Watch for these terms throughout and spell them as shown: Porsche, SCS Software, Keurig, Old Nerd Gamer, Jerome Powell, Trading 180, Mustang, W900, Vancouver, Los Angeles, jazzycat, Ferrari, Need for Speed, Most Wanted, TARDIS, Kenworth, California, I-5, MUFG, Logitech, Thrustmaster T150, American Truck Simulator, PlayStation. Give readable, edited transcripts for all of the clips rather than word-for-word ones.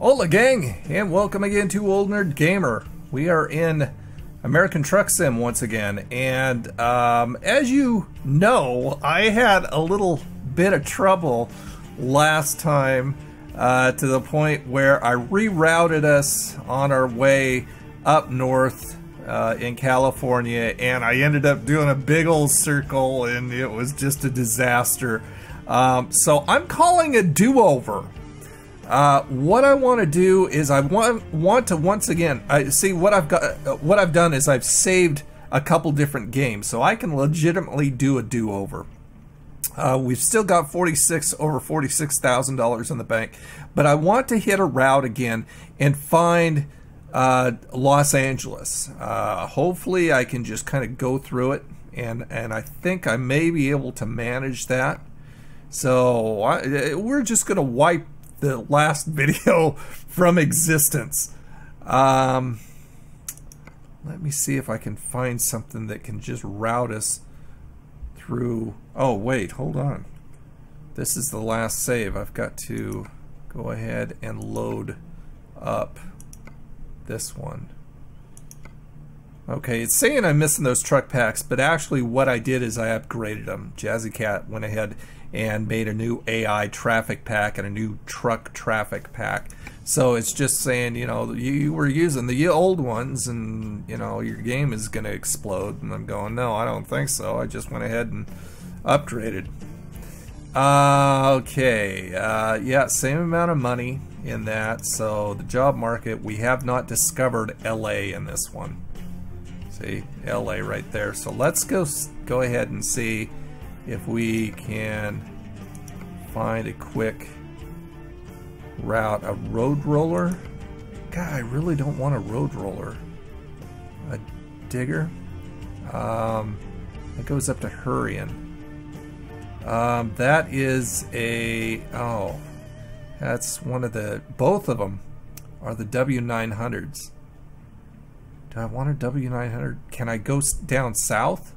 Hola gang, and welcome again to Old Nerd Gamer. We are in American Truck Sim once again, and as you know, I had a little bit of trouble last time to the point where I rerouted us on our way up north in California, and I ended up doing a big old circle, and it was just a disaster. So I'm calling a do-over. What I want to do is I want to once again, what I've done is I've saved a couple different games, so I can legitimately do a do-over. We've still got over $46,000 in the bank, but I want to hit a route again and find Los Angeles. Hopefully I can just kind of go through it, and I think I may be able to manage that. So we're just going to wipe the last video from existence. Let me see if I can find something that can just route us through. Oh wait, hold on, this is the last save. I've got to go ahead and load up this one. Okay, it's saying I'm missing those truck packs, but actually what I did is I upgraded them. Jazzycat went ahead and made a new AI traffic pack and a new truck traffic pack. So it's just saying, you know, you were using the old ones and, you know, your game is going to explode. And I'm going, no, I don't think so. I just went ahead and upgraded. Okay, yeah, same amount of money in that. So the job market, we have not discovered LA in this one. See, LA right there. So let's go ahead and see if we can find a quick route. A road roller? God, I really don't want a road roller. A digger? It goes up to Hurrian. That is a... oh, that's one of the... both of them are the W900s. Do I want a W900? Can I go down south?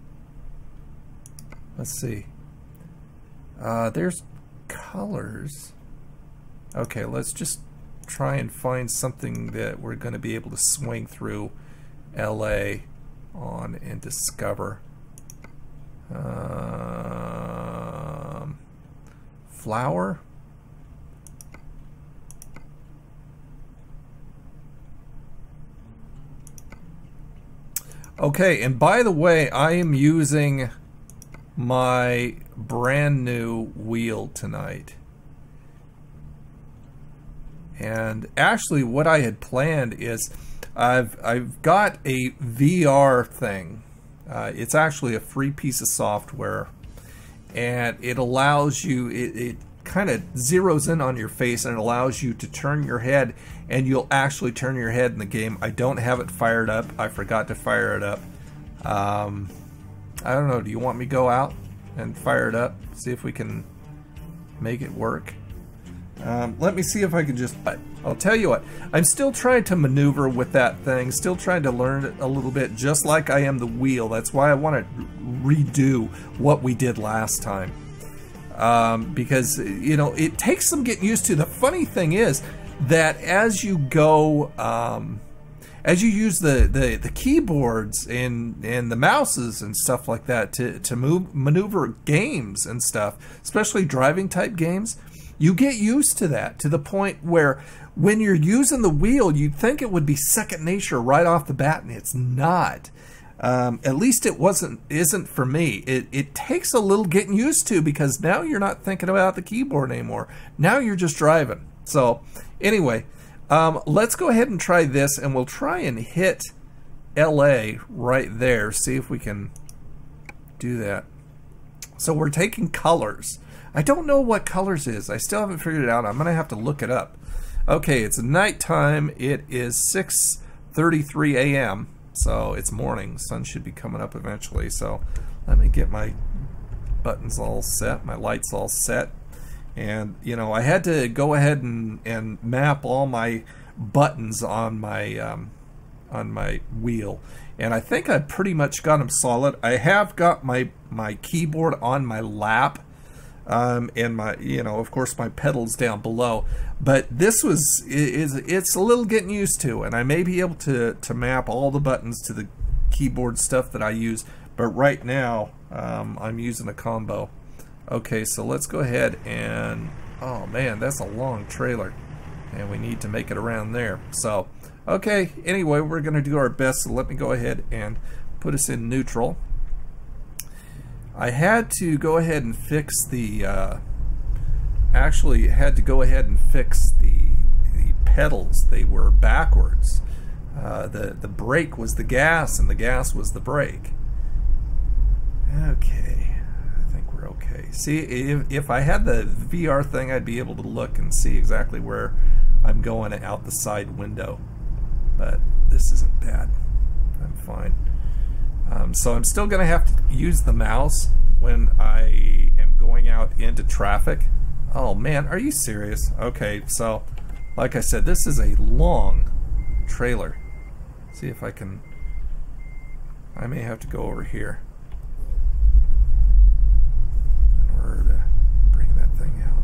Let's see. There's colors. Okay, let's just try and find something that we're going to be able to swing through LA on and discover. Flower? Okay, and by the way, I am using my brand new wheel tonight. And actually what I had planned is I've got a VR thing. It's actually a free piece of software, and it allows you, it kind of zeroes in on your face and it allows you to turn your head, and you'll actually turn your head in the game. I don't have it fired up. I forgot to fire it up. I don't know, do you want me to go out and fire it up? See if we can make it work. Let me see if I can just... I'll tell you what, I'm still trying to maneuver with that thing, still trying to learn it a little bit, just like I am the wheel. That's why I want to redo what we did last time. Because, you know, it takes some getting used to. The funny thing is that as you go, as you use the keyboards and the mouses and stuff like that to maneuver games and stuff, especially driving type games, you get used to that to the point where when you're using the wheel, you'd think it would be second nature right off the bat, and it's not. At least it isn't for me. It takes a little getting used to, because now you're not thinking about the keyboard anymore. Now you're just driving. So anyway, let's go ahead and try this, and we'll try and hit LA right there. See if we can do that. So we're taking colors. I don't know what colors is. I still haven't figured it out. I'm going to have to look it up. Okay, it's nighttime. It is 6:33 a.m. So it's morning. Sun should be coming up eventually. So let me get my buttons all set, my lights all set. And, you know, I had to go ahead and map all my buttons on my wheel. And I think I pretty much got them solid. I have got my keyboard on my lap. and my, you know, of course my pedals down below. But this was, it's a little getting used to, and I may be able to map all the buttons to the keyboard stuff that I use, but right now I'm using a combo. Okay, so let's go ahead and, oh man, that's a long trailer, and we need to make it around there. So okay, anyway, we're gonna do our best, so let me go ahead and put us in neutral. I had to go ahead and fix the actually had to go ahead and fix the pedals. They were backwards. The brake was the gas and the gas was the brake. Okay, I think we're okay. See, if I had the VR thing, I'd be able to look and see exactly where I'm going out the side window, but this isn't bad. I'm fine. So I'm still gonna have to use the mouse when I am going out into traffic. Oh man, are you serious? Okay, so like I said, this is a long trailer. See if I can, I may have to go over here in order to bring that thing out.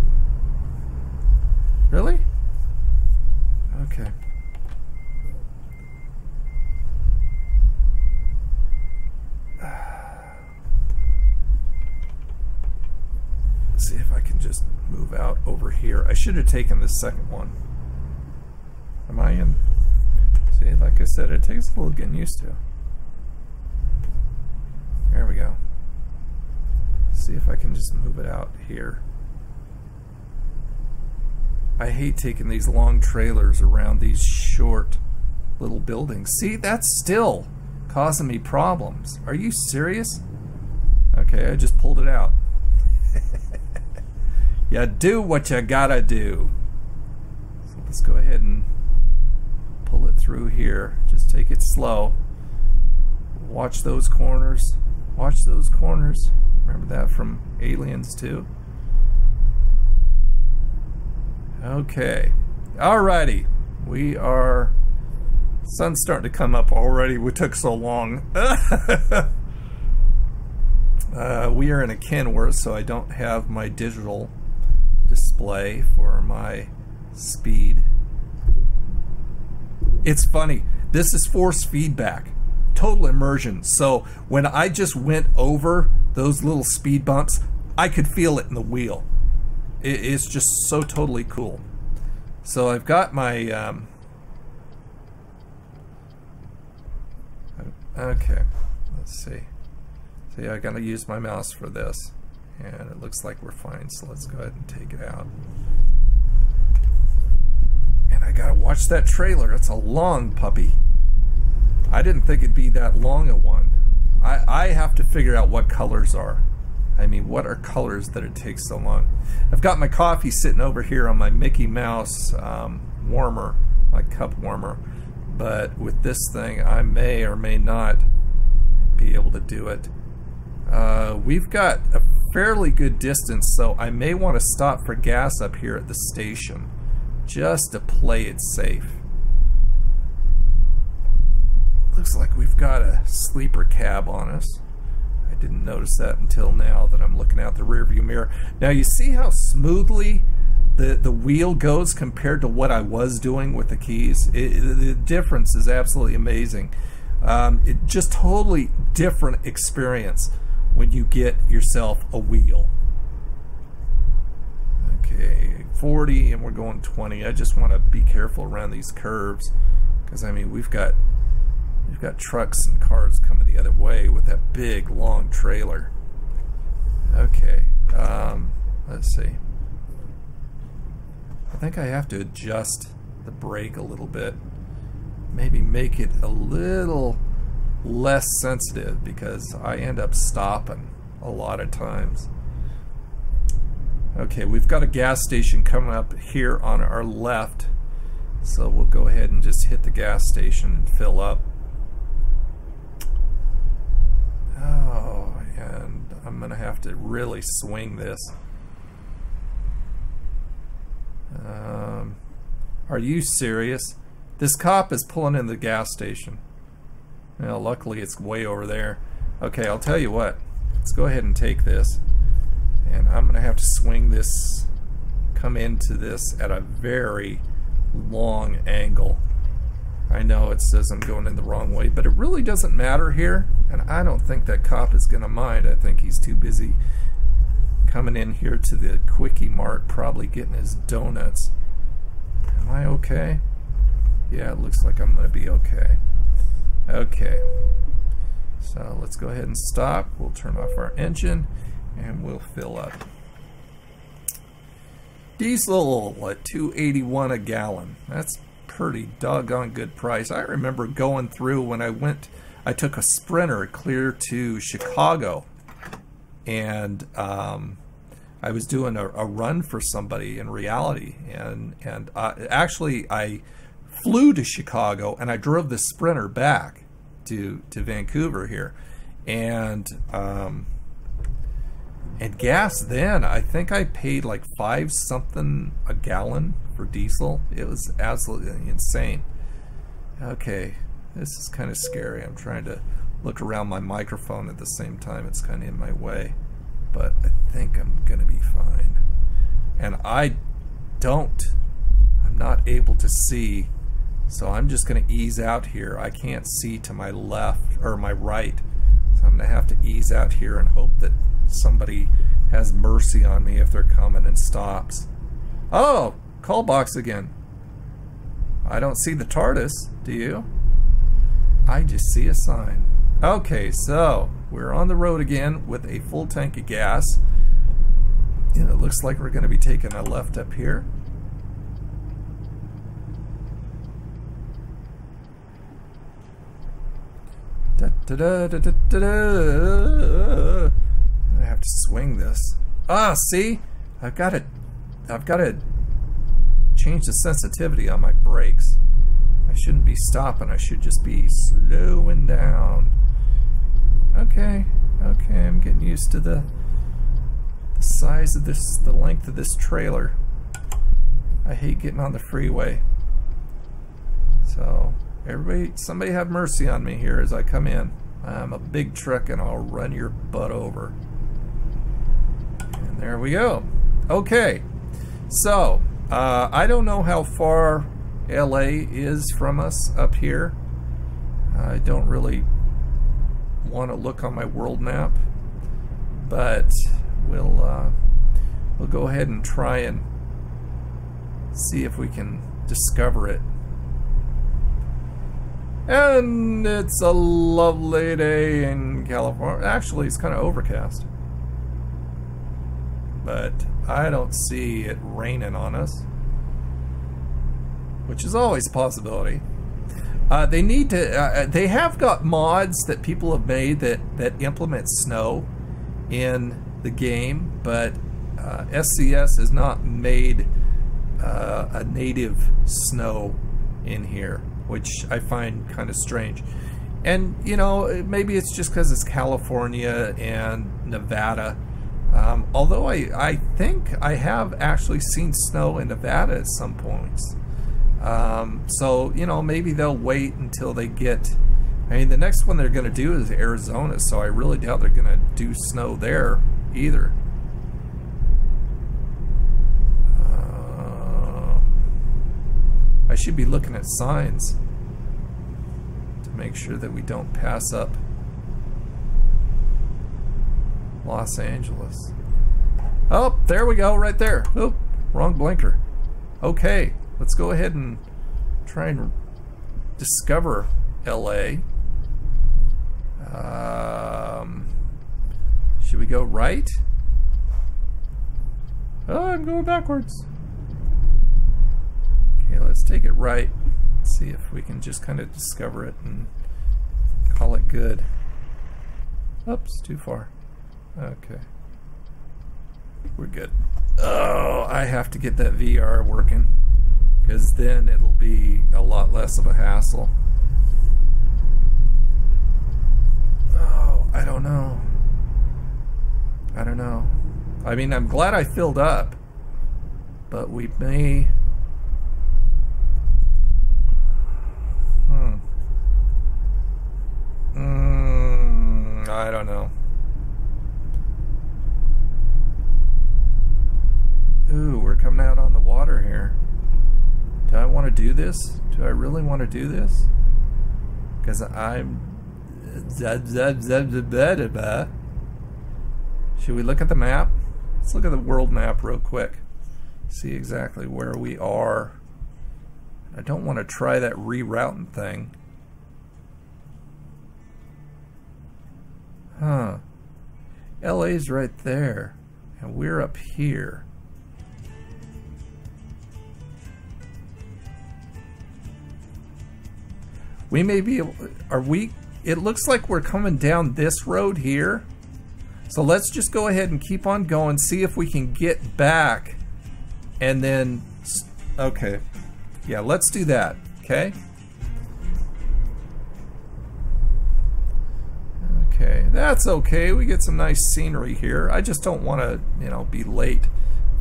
Really? Okay. See if I can just move out over here. I should have taken this second one. Am I in? See, like I said, it takes a little getting used to. There we go. See if I can just move it out here. I hate taking these long trailers around these short little buildings. See, that's still causing me problems. Are you serious? Okay, I just pulled it out. You do what you gotta do. So let's go ahead and pull it through here. Just take it slow. Watch those corners. Watch those corners. Remember that from Aliens 2? Okay. Alrighty. We are... sun's starting to come up already. We took so long. We are in a Kenworth, so I don't have my digital display for my speed. It's funny, this is force feedback, total immersion. So when I just went over those little speed bumps, I could feel it in the wheel. It's just so totally cool. So I've got my okay, let's see. See, I gotta use my mouse for this, and it looks like we're fine, so let's go ahead and take it out. And I gotta watch that trailer. It's a long puppy. I didn't think it'd be that long a one. I have to figure out what colors are. I mean, what are colors that it takes so long? I've got my coffee sitting over here on my Mickey Mouse warmer, my cup warmer, but with this thing I may or may not be able to do it. We've got a fairly good distance, so I may want to stop for gas up here at the station just to play it safe. Looks like we've got a sleeper cab on us. I didn't notice that until now that I'm looking out the rearview mirror. Now you see how smoothly the wheel goes compared to what I was doing with the keys. The difference is absolutely amazing. It just totally different experience when you get yourself a wheel. Okay, 40, and we're going 20. I just want to be careful around these curves, because I mean we've got trucks and cars coming the other way with that big long trailer. Okay, let's see. I think I have to adjust the brake a little bit. Maybe make it a little less sensitive, because I end up stopping a lot of times. Okay, we've got a gas station coming up here on our left, so we'll go ahead and just hit the gas station and fill up. Oh, and I'm gonna have to really swing this. Are you serious? This cop is pulling in the gas station. Well, luckily it's way over there. Okay, I'll tell you what. Let's go ahead and take this. and I'm gonna have to swing this, come into this at a very long angle. I know it says I'm going in the wrong way, but it really doesn't matter here, and I don't think that cop is gonna mind. I think he's too busy coming in here to the Quickie Mart, probably getting his donuts. Am I okay? Yeah, it looks like I'm gonna be okay. Okay, so let's go ahead and stop. We'll turn off our engine and we'll fill up. Diesel at $2.81 a gallon. That's pretty doggone good price. I remember going through when I went, I took a Sprinter clear to Chicago, and I was doing a run for somebody in reality, and actually I flew to Chicago and I drove the Sprinter back to Vancouver here, and gas then, I think I paid like $5 something a gallon for diesel. It was absolutely insane. Okay, this is kind of scary. I'm trying to look around my microphone at the same time. It's kind of in my way, but I think I'm gonna be fine. And I'm not able to see, so I'm just gonna ease out here. I can't see to my left or my right, so I'm gonna have to ease out here and hope that somebody has mercy on me if they're coming and stops. Oh, call box again. I don't see the TARDIS, do you? I just see a sign. Okay, so we're on the road again with a full tank of gas, and it looks like we're gonna be taking a left up here. Da-da-da-da-da-da. I have to swing this. Ah, see? I've got to change the sensitivity on my brakes. I shouldn't be stopping. I should just be slowing down. Okay, okay. I'm getting used to the size of this, the length of this trailer. I hate getting on the freeway. So, everybody, somebody have mercy on me here as I come in. I'm a big truck and I'll run your butt over. And there we go. Okay, so I don't know how far LA is from us up here. I don't really want to look on my world map, but we'll go ahead and try and see if we can discover it. And it's a lovely day in California. Actually, it's kind of overcast, but I don't see it raining on us, which is always a possibility. They need to. They have got mods that people have made that implement snow in the game, but SCS has not made a native snow in here, which I find kind of strange. And you know, maybe it's just because it's California and Nevada. Although I think I have actually seen snow in Nevada at some points. So you know, maybe they'll wait until they get. I mean, the next one they're going to do is Arizona, so I really doubt they're going to do snow there either. I should be looking at signs to make sure that we don't pass up Los Angeles. Oh, there we go, right there. Oh, wrong blinker. Okay, let's go ahead and try and discover LA. Should we go right? Oh, I'm going backwards. Okay, let's take it right. Let's see if we can just kind of discover it and call it good. Oops, too far. Okay. We're good. Oh, I have to get that VR working, because then it'll be a lot less of a hassle. Oh, I don't know. I don't know. I mean, I'm glad I filled up, but we may... I don't know. do this? Do I really want to do this? Because I'm... Should we look at the map? Let's look at the world map real quick. See exactly where we are. I don't want to try that rerouting thing. Huh. LA's right there. And we're up here. We may be able... Are we... It looks like we're coming down this road here. So let's just go ahead and keep on going, see if we can get back. And then... Okay. Yeah, let's do that. Okay? Okay. That's okay. We get some nice scenery here. I just don't want to, you know, be late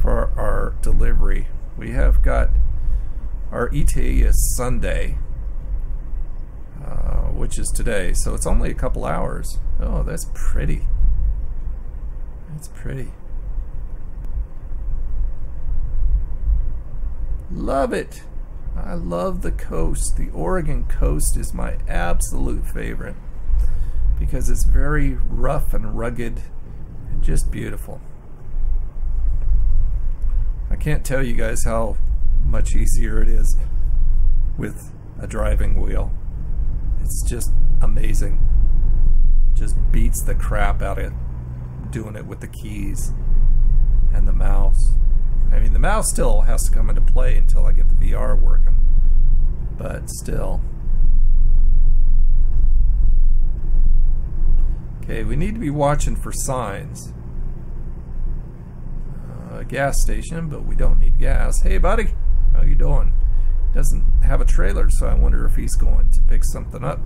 for our delivery. We have got... Our ETA is Sunday. Which is today, so it's only a couple hours. Oh, that's pretty. That's pretty. Love it. I love the coast. The Oregon coast is my absolute favorite because it's very rough and rugged and just beautiful. I can't tell you guys how much easier it is with a driving wheel. It's just amazing. Just beats the crap out of doing it with the keys and the mouse. I mean, the mouse still has to come into play until I get the VR working, but still. Okay, we need to be watching for signs. A gas station, but we don't need gas. Hey, buddy, how you doing? Doesn't have a trailer, so I wonder if he's going to pick something up.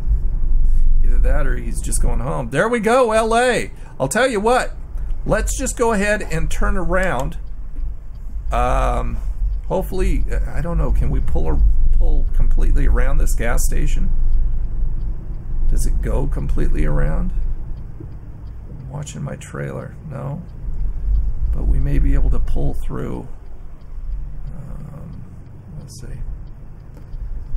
Either that or he's just going home. There we go, LA. I'll tell you what, let's just go ahead and turn around. Hopefully, I don't know, can we pull completely around this gas station? Does it go completely around? I'm watching my trailer. No, but we may be able to pull through. Let's see.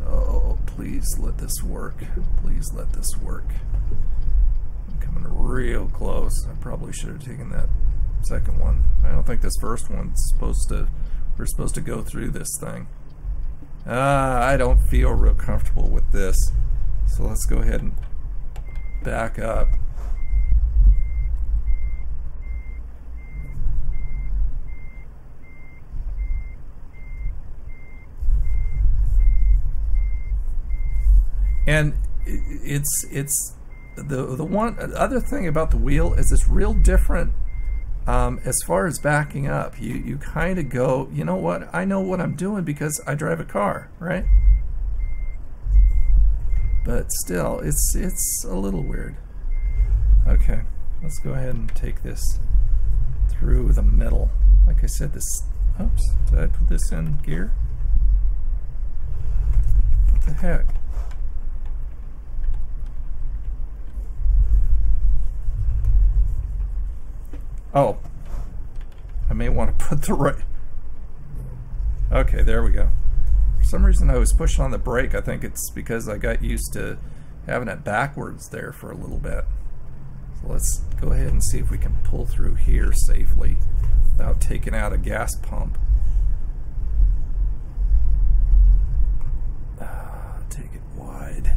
Oh, please let this work. Please let this work. I'm coming real close. I probably should have taken that second one. I don't think this first one's supposed to... We're supposed to go through this thing. I don't feel real comfortable with this. So let's go ahead and back up. And it's the one other thing about the wheel is it's real different as far as backing up. You kind of go, you know what? I know what I'm doing because I drive a car, right? But still, it's a little weird. Okay, let's go ahead and take this through the middle. Like I said, this. Oops, did I put this in gear? What the heck? Oh, I may want to put the right... Okay, there we go. For some reason I was pushing on the brake. I think it's because I got used to having it backwards there for a little bit. So let's go ahead and see if we can pull through here safely without taking out a gas pump. Take it wide.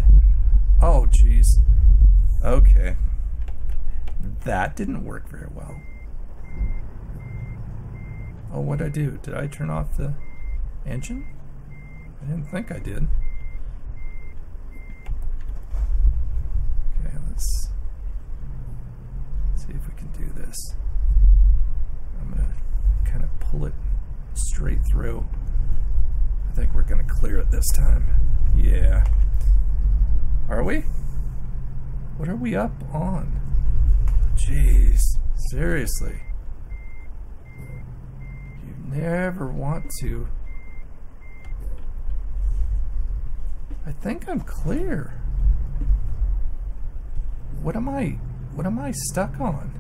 Oh, geez. Okay. That didn't work very well. Oh, what'd I do? Did I turn off the engine? I didn't think I did. Okay, let's see if we can do this. I'm gonna kind of pull it straight through. I think we're gonna clear it this time. Yeah. Are we? What are we up on? Jeez, seriously. Never want to. I think I'm clear. What am I stuck on?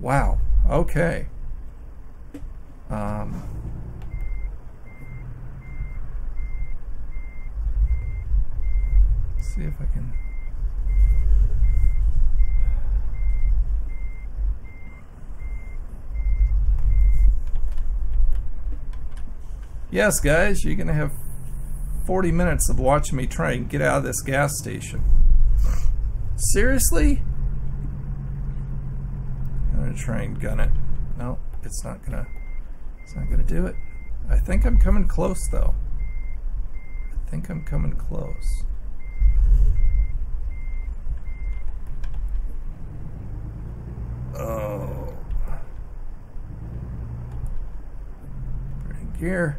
Wow. Okay. Let's see if I can. Yes, guys, you're gonna have 40 minutes of watching me try and get out of this gas station. Seriously? I'm gonna try and gun it. No, it's not gonna do it. I think I'm coming close though. I think I'm coming close. Oh. Bring gear.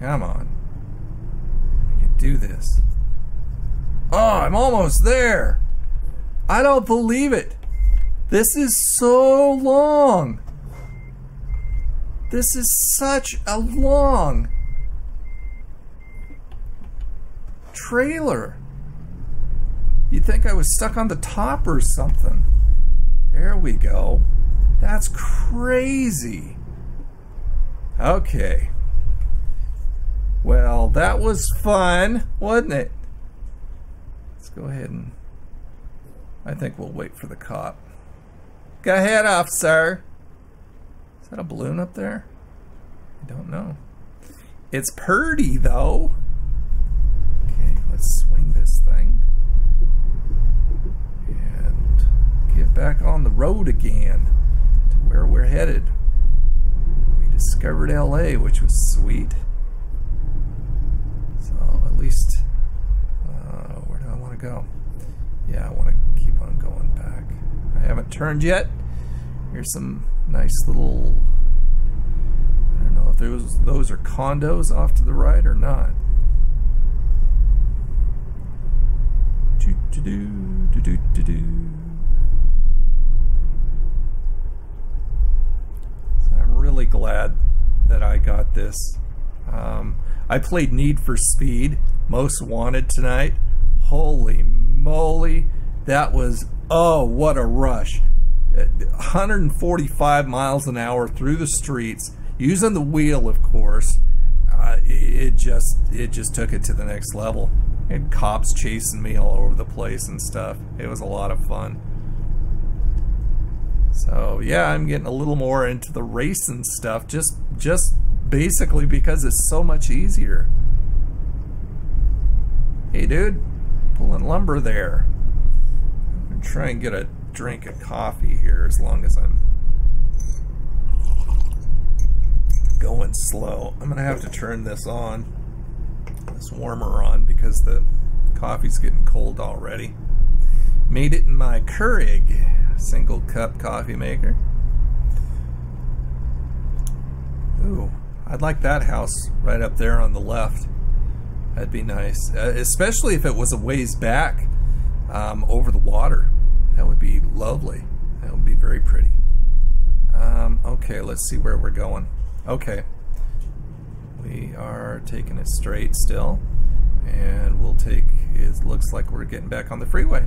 Come on. I can do this. Oh, I'm almost there. I don't believe it. This is so long. This is such a long trailer. You'd think I was stuck on the top or something. There we go. That's crazy. Okay. Well, that was fun, wasn't it? Let's go ahead and... I think we'll wait for the cop. Go ahead, officer. Is that a balloon up there? I don't know. It's purdy, though. Okay, let's swing this thing. And get back on the road again to where we're headed. We discovered LA, which was sweet. So, at least, where do I want to go? Yeah, I want to keep on going back. I haven't turned yet. Here's some nice little, I don't know if those are condos off to the right or not. So I'm really glad that I got this. I played Need for Speed, Most Wanted tonight. Holy moly, that was, oh, what a rush. 145 miles an hour through the streets, using the wheel, of course. It just took it to the next level. And cops chasing me all over the place and stuff. It was a lot of fun. So yeah, I'm getting a little more into the racing stuff, just basically because it's so much easier. Hey, dude, pulling lumber there. I'm gonna try and get a drink of coffee here as long as I'm going slow. I'm gonna have to turn this on, this warmer on, because the coffee's getting cold already. Made it in my Keurig single cup coffee maker. Ooh, I'd like that house right up there on the left. That'd be nice, especially if it was a ways back over the water. That would be lovely. That would be very pretty. Okay, let's see where we're going. Okay. We are taking it straight still. And we'll take, it looks like we're getting back on the freeway.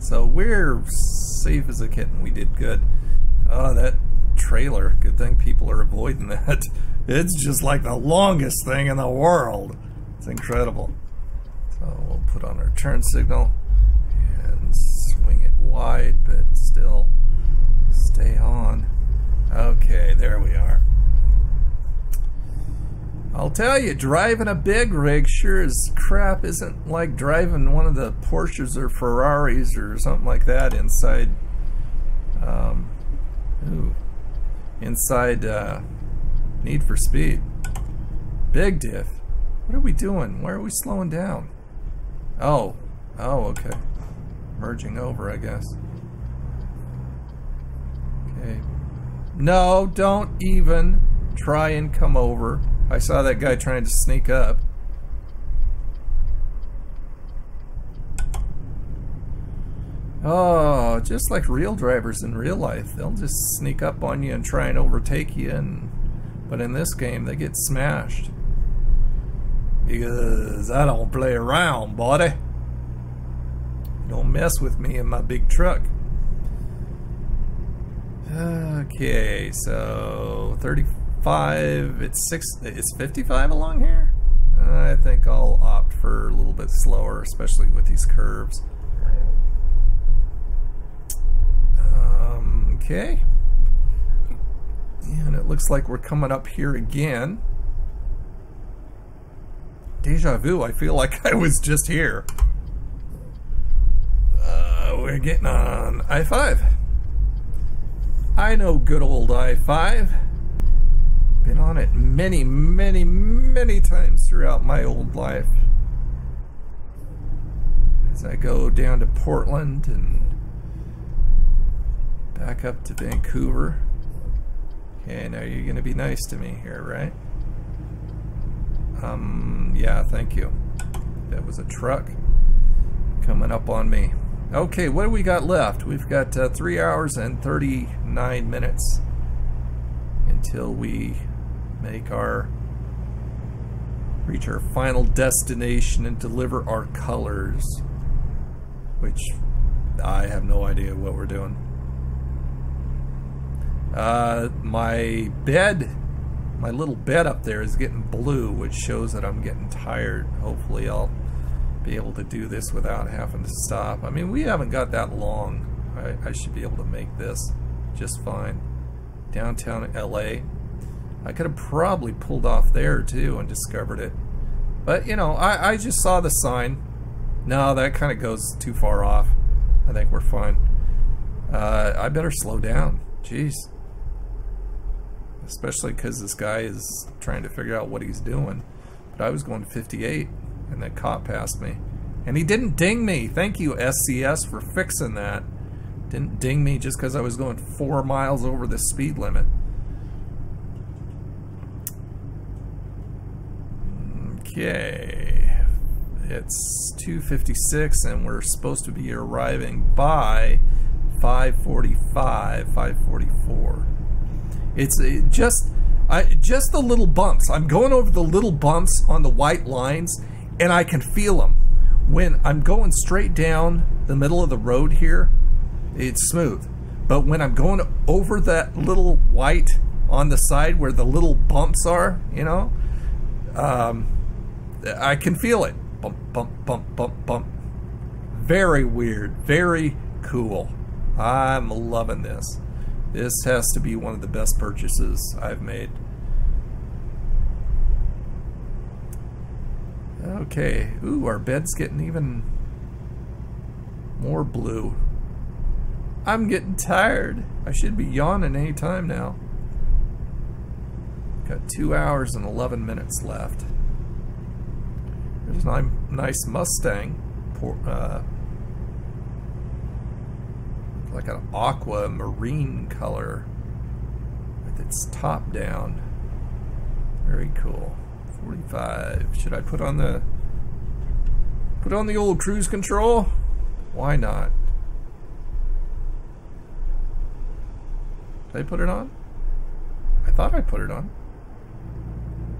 So we're safe as a kitten. We did good. Oh, that trailer. Good thing people are avoiding that. It's just like the longest thing in the world. It's incredible. So we'll put on our turn signal. Swing it wide, but still stay on. Okay, there we are. I'll tell you, driving a big rig sure as crap isn't like driving one of the Porsches or Ferraris or something like that inside Need for Speed. Big diff. What are we doing? Why are we slowing down? Oh, okay. Merging over, I guess. Okay. No, don't even try and come over. I saw that guy trying to sneak up. Oh, just like real drivers in real life. They'll just sneak up on you and try and overtake you, but in this game they get smashed. Because I don't play around, buddy. Don't mess with me in my big truck. Okay, so 35, it's 55 along here. I think I'll opt for a little bit bit slower, especially with these curves. Okay. And it looks like we're coming up here again. Deja vu, I feel like I was just here. We're getting on I-5. I know good old I-5. Been on it many, many, many times throughout my old life. As I go down to Portland and back up to Vancouver. Okay, now you're gonna be nice to me here, right? Yeah, thank you. That was a truck coming up on me. Okay, what do we got left? We've got 3 hours and 39 minutes until we reach our final destination and deliver our colors, which I have no idea what we're doing. My little bed up there is getting blue, which shows that I'm getting tired. Hopefully I'll be able to do this without having to stop. I mean, we haven't got that long. I should be able to make this just fine. Downtown LA. I could have probably pulled off there too and discovered it. But you know, I just saw the sign. No, that kind of goes too far off. I think we're fine. I better slow down. Jeez. Especially because this guy is trying to figure out what he's doing. But I was going to 58 and that cop passed me. And he didn't ding me. Thank you, SCS, for fixing that. Didn't ding me just because I was going 4 miles over the speed limit. Okay. It's 2:56 and we're supposed to be arriving by 5:45, 5:44. It's just the little bumps. I'm going over the little bumps on the white lines and I can feel them. When I'm going straight down the middle of the road here, it's smooth. But when I'm going over that little white on the side where the little bumps are, you know, I can feel it. Bump, bump, bump, bump, bump. Very weird. Very cool. I'm loving this. This has to be one of the best purchases I've made. Okay. Ooh, our bed's getting even more blue. I'm getting tired. I should be yawning any time now. Got 2 hours and 11 minutes left. There's a nice Mustang. Like an aqua marine color with its top down. Very cool. 45. Should I put on the old cruise control? Why not? Did I put it on? I thought I put it on.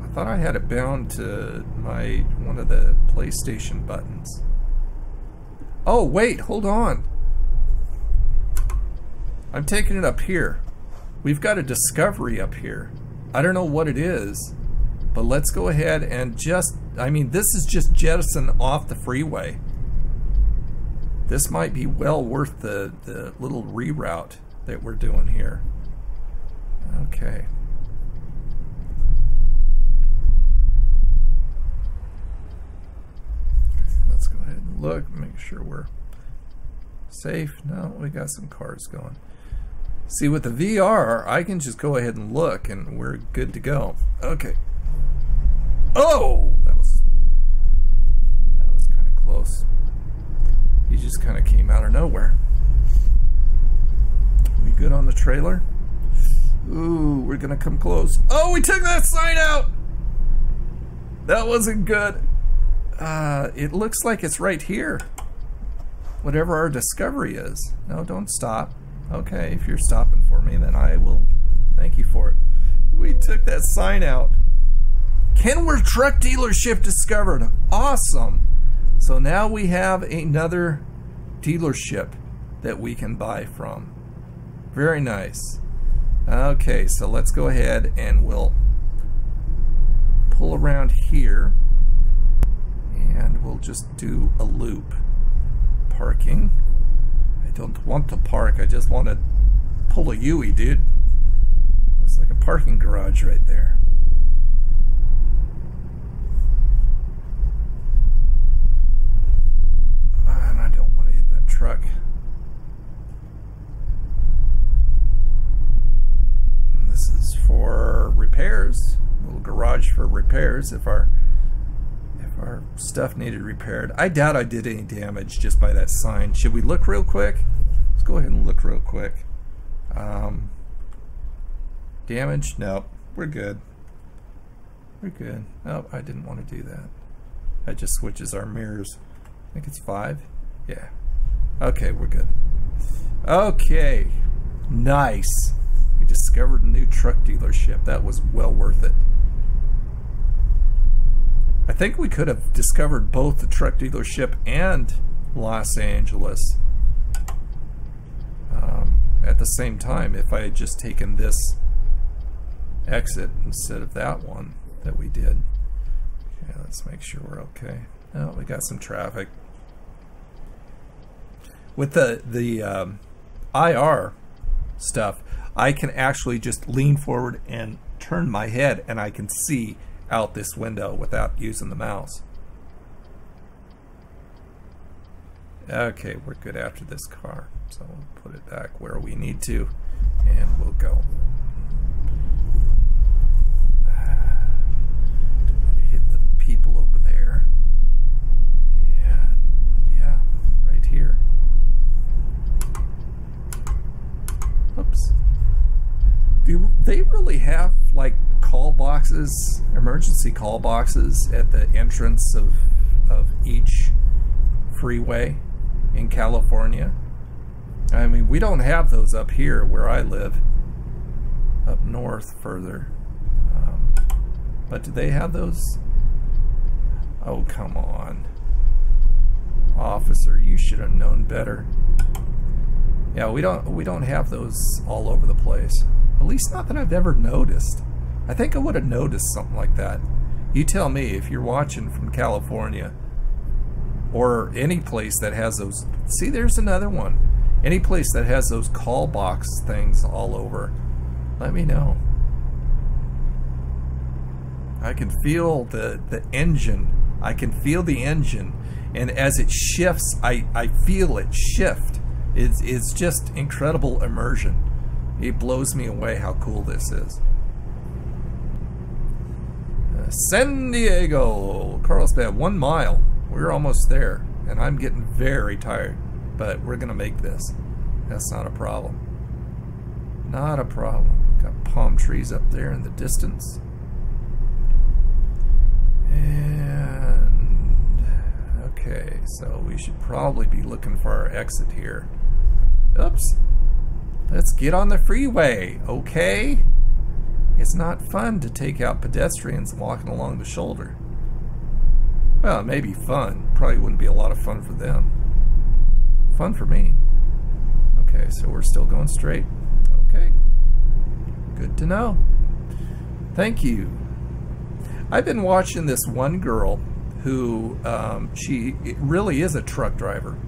I thought I had it bound to one of the PlayStation buttons. Oh wait, hold on. I'm taking it up here. We've got a discovery up here. I don't know what it is, but let's go ahead and this is just jettison off the freeway. This might be well worth the little reroute that we're doing here. Okay. Let's go ahead and look, make sure we're safe. No, we got some cars going. See, with the VR, I can just go ahead and look and we're good to go. Okay. Oh! That was kind of close. He just kind of came out of nowhere. We good on the trailer? Ooh, we're gonna come close. Oh, we took that sign out! That wasn't good. It looks like it's right here. Whatever our discovery is. No, don't stop. Okay, if you're stopping for me, then I will thank you for it. We took that sign out. Kenworth Truck Dealership discovered. Awesome. So now we have another dealership that we can buy from. Very nice. Okay, so let's go ahead and we'll pull around here. And we'll just do a loop. Parking. I don't want to park, I just want to pull a Yui, dude. Looks like a parking garage right there. And I don't want to hit that truck. And this is for repairs. A little garage for repairs if our stuff needed repaired. I doubt I did any damage just by that sign. Should we look real quick? Let's go ahead and look real quick. Damage? Nope. We're good. We're good. Oh, I didn't want to do that. That just switches our mirrors. I think it's 5. Yeah. Okay, we're good. Okay. Nice. We discovered a new truck dealership. That was well worth it. I think we could have discovered both the truck dealership and Los Angeles at the same time if I had just taken this exit instead of that one that we did. Yeah, let's make sure we're okay. Oh, we got some traffic. With the IR stuff, I can actually just lean forward and turn my head and I can see out this window without using the mouse. Okay, we're good after this car, so we'll put it back where we need to and we'll go. Don't want to hit the people over there. And yeah, right here. Oops. Do they really have like call boxes, emergency call boxes at the entrance of each freeway in California? I mean, we don't have those up here where I live, up north further. But do they have those? Oh, come on. Officer, you should have known better. Yeah, we don't have those all over the place. At least not that I've ever noticed. I think I would have noticed something like that. You tell me if you're watching from California or any place that has those. See, there's another one. Any place that has those call box things all over, let me know. I can feel the engine. I can feel the engine, and as it shifts, I feel it shift. It's just incredible immersion. It blows me away how cool this is. San Diego, Carlsbad, 1 mile. We're almost there, and I'm getting very tired, but we're gonna make this. That's not a problem. Not a problem. Got palm trees up there in the distance. And okay, so we should probably be looking for our exit here. Oops. Let's get on the freeway, okay? It's not fun to take out pedestrians walking along the shoulder. Well, it may be fun. Probably wouldn't be a lot of fun for them. Fun for me. Okay, so we're still going straight. Okay. Good to know. Thank you. I've been watching this one girl who, she really is a truck driver.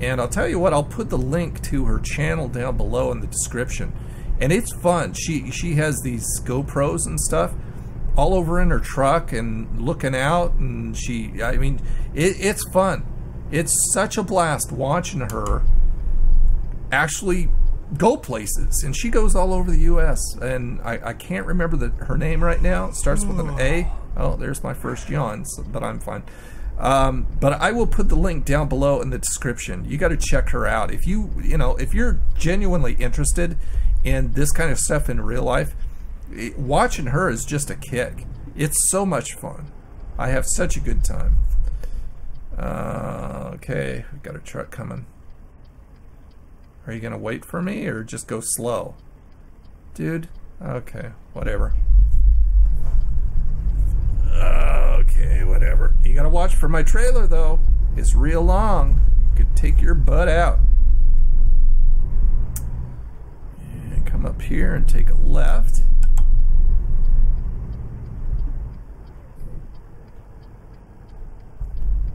And I'll tell you what, I'll put the link to her channel down below in the description. And it's fun. She has these GoPros and stuff all over in her truck and looking out, and I mean, it's fun. It's such a blast watching her actually go places. And she goes all over the US, and I can't remember her name right now. It starts with an A. Oh, there's my first yawn, but I'm fine. But I will put the link down below in the description. You got to check her out. If if you're genuinely interested in this kind of stuff in real life, watching her is just a kick. It's so much fun. I have such a good time. Okay, we got a truck coming. Are you gonna wait for me or just go slow, dude? Okay, whatever. Okay, whatever. You gotta watch for my trailer though. It's real long. Could take your butt out. And come up here and take a left.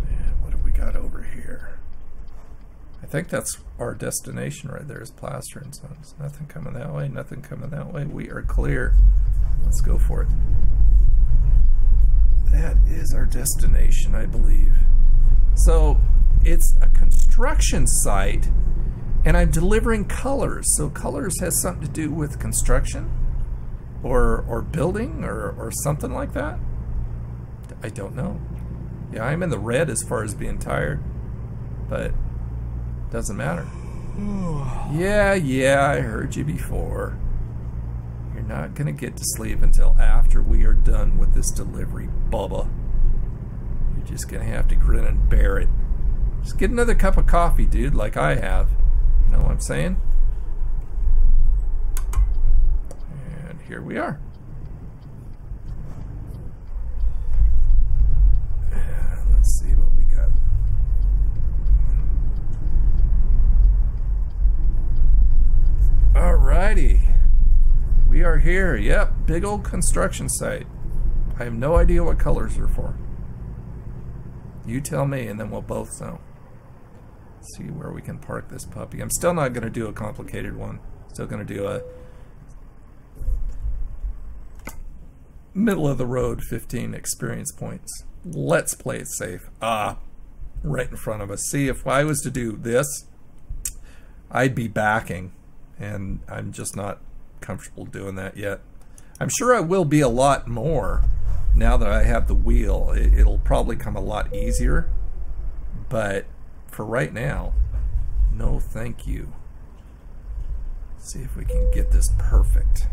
And think that's our destination right there, is Placer and Sons. Nothing coming that way, nothing coming that way. We are clear. Let's go for it. That is our destination, I believe. So it's a construction site, and I'm delivering colors. So colors has something to do with construction or building or something like that. I don't know. Yeah, I'm in the red as far as being tired, but doesn't matter. Yeah, I heard you before. You're not gonna get to sleep until after we are done with this delivery, Bubba. You're just gonna have to grin and bear it. Just get another cup of coffee, dude, like I have. You know what I'm saying? And here we are. Let's see what we got. Alrighty. We are here. Yep, big old construction site. I have no idea what colors are for. You tell me and then we'll both know. Let's see where we can park this puppy. I'm still not going to do a complicated one. Still going to do a middle of the road 15 experience points. Let's play it safe. Right in front of us. See, if I was to do this, I'd be backing, and I'm just not comfortable doing that yet. I'm sure I will be a lot more now that I have the wheel. It'll probably come a lot easier, but for right now, no thank you. Let's see if we can get this perfect.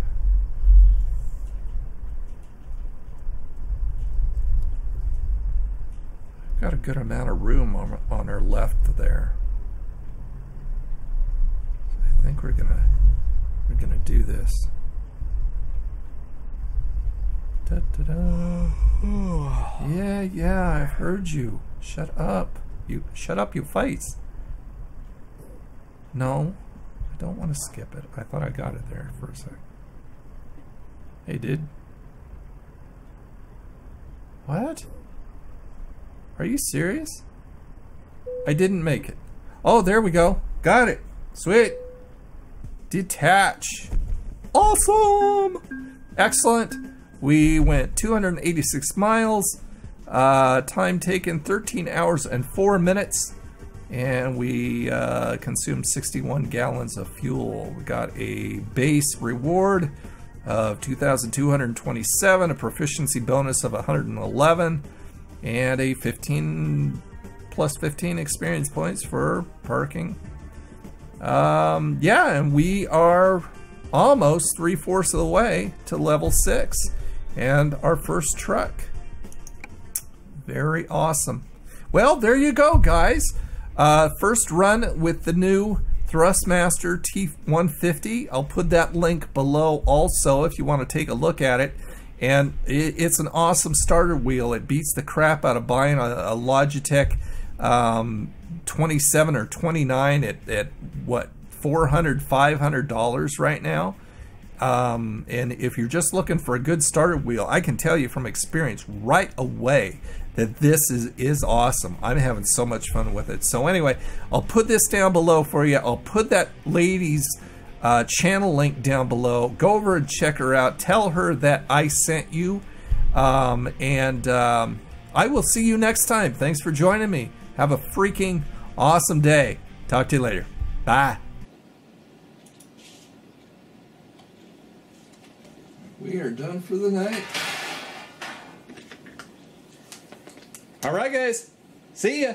I've got a good amount of room on our left there. So I think we're gonna do this. Da-da-da. Yeah, I heard you. Shut up, you face. No, I don't want to skip it. I thought I got it there for a sec. Hey, dude. What? Are you serious? I didn't make it. Oh, there we go. Got it. Sweet. Detach. Awesome. Excellent. We went 286 miles, time taken 13 hours and 4 minutes, and we consumed 61 gallons of fuel. We got a base reward of 2,227, a proficiency bonus of 111, and a 15 experience points for parking. Yeah, and we are almost 3/4 of the way to level 6. And our first truck. Very awesome. Well, there you go, guys. First run with the new Thrustmaster T150. I'll put that link below also if you want to take a look at it. And it's an awesome starter wheel. It beats the crap out of buying a Logitech 27 or 29 at what, $400, $500 right now. And if you're just looking for a good starter wheel, I can tell you from experience right away that this is awesome. I'm having so much fun with it. So anyway, I'll put this down below for you. I'll put that lady's channel link down below. Go over and check her out. Tell her that I sent you. I will see you next time. Thanks for joining me. Have a freaking awesome day. Talk to you later. Bye. We are done for the night. All right, guys. See ya.